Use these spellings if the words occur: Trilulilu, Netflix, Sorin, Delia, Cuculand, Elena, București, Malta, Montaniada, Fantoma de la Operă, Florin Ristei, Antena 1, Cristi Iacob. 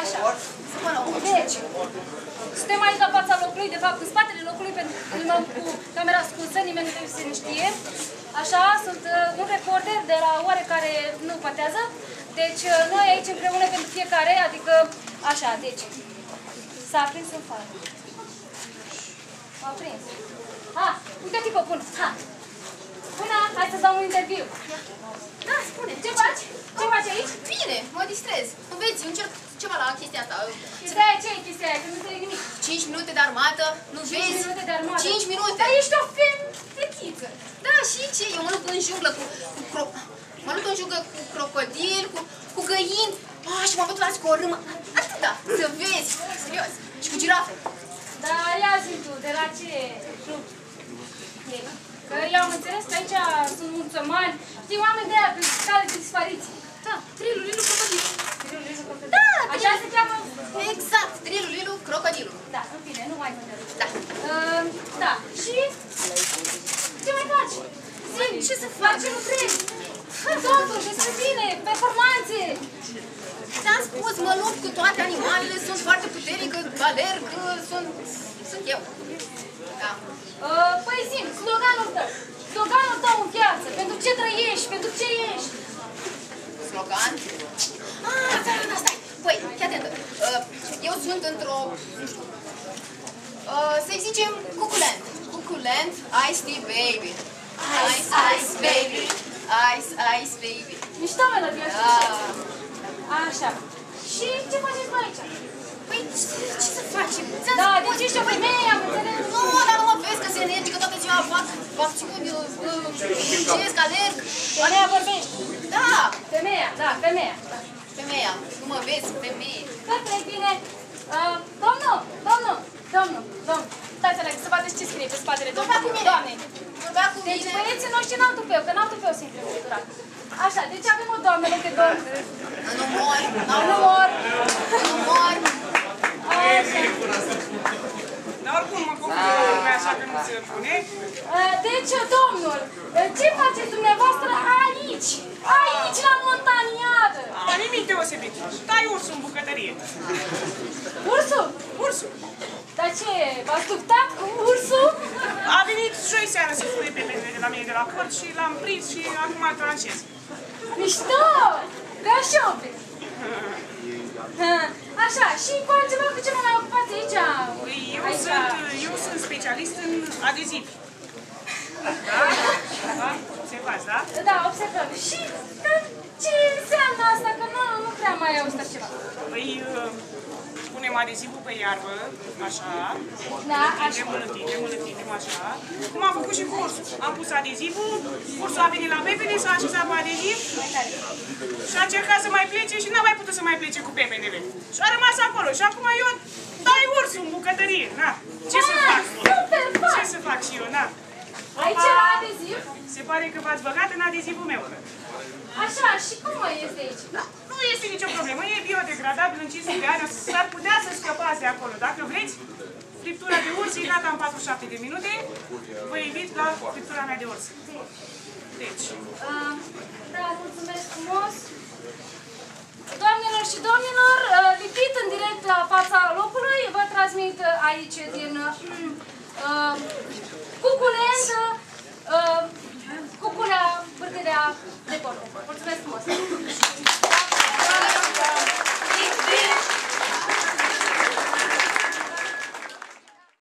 Așa. Spune-o. Deci, suntem aici la fața locului, de fapt, în spatele locului, pentru că filmăm cu camera ascunsă, nimeni nu trebuie să ne știe. Așa, sunt un recorder de la oarecare nu contează. Deci, noi aici împreună pentru fiecare, adică, așa, deci, s-a aprins în fară. M-a prins. Ha, uite-te că o pun. Ha. Bună, hai să-ți dau un interviu. Da, spune. Ce faci? Ce faci aici? Bine, mă distrez. Înveți, încerc ceva la chestia asta. Ce e chestia aia? Că nu înțeleg nimic. 5 minute de armată, nu vezi? 5 minute de armată? 5 minute. Dar ești o fetiță. Da, și ce? Eu mă lupt în junglă cu crocodil, cu găini. Ah, și m-am bătut la scorâmă. Atâta, să vezi. Serios. Și cu girafe. Dar ia zi tu, de la ce club? Că eu am înțeles că aici sunt mulțumani, știi, oameni de aia, pe scale de dispariție. Da, Trilulilu Crocodilul. Trilulilu Crocodilul. Da, așa se cheamă. Exact, Trilulilu Crocodilul. Da, în fine, nu mai mă. Da. Da, și ce mai faci? Zi, ce să fac? Ce lucrezi? Totul, despre bine, performanțe. Ți-am spus, mă lupt cu toate animalele, sunt foarte puternică, alerg, sunt eu. Da. Păi zi, sloganul tău în viață, pentru ce trăiești, pentru ce ești? Slogan? Ah, stai, păi, fii atentă. Eu sunt într-o, nu știu, să-i zicem Cuculand. Cuculand, Ice-Tea Baby. Ice, Ice Baby. Ice, Ice Baby. Mișto melodie, așa. Și ce faceți voi aici? Păi ce să facem? Da, deci ești o femeie, am înțeles. Nu, dar nu mă vezi că se energică toată ziua, fac țiuni, îngesc, alerg. Femeia vorbești. Da. Femeia, da, femeia. Femeia, nu mă vezi, femeie. Perfect, bine. Domnul, stați alea, să vedeți ce scrie pe spatele domnului. Vorbea cu mine. Deci băieții noștri n-au tupeu, că n-au tupeu simplu cultural. Așa, deci avem o doamnă de domn. Nu mor. Dar oricum mă confund, așa că nu se pune. Deci, domnul, ce faceți dumneavoastră aici? Aici, la Montaniadă. Dar nimic deosebit. Tai ursul în bucătărie. Ursul? Ursul. Dar ce, v-ați luptat cu ursul? A venit joi seara să fure pe mine de la mine de la cort și l-am prins și acum tranșez. Mișto! Că așa o prins. Așa, și cu altceva, cu ce mă mai ocupați aici? Eu sunt specialist în adezivi. Da? Observați, da? Da, observăm. Și ce înseamnă asta? Că nu prea mai auzit așa ceva. Păi, punem adezivul pe iarbă, așa, da, îl întindem, așa, cum am făcut și cu ursul. Am pus adezivul, ursul a venit la pepene, s-a așezat cu adeziv și a încercat să mai plece și n-a mai putut să mai plece cu pepenele. Și a rămas acolo și acum eu dai ursul în bucătărie, na. Ce să fac? Ce să fac și eu, na? Aici era adeziv? Se pare că v-ați băgat în adezivul meu. Așa, și cum mai este aici? Nu este nicio problemă, e biodegradabil, în 500 de ani s-ar putea să scăpați de acolo. Dacă vreți, friptura de urs e gata în 47 de minute, vă invit la friptura mea de urs. Deci. Da, mulțumesc frumos. Doamnelor și domnilor, lipit în direct la fața locului, vă transmit aici din Cuculand, Cuculea, Bârtelea de Porc. Mulțumesc frumos!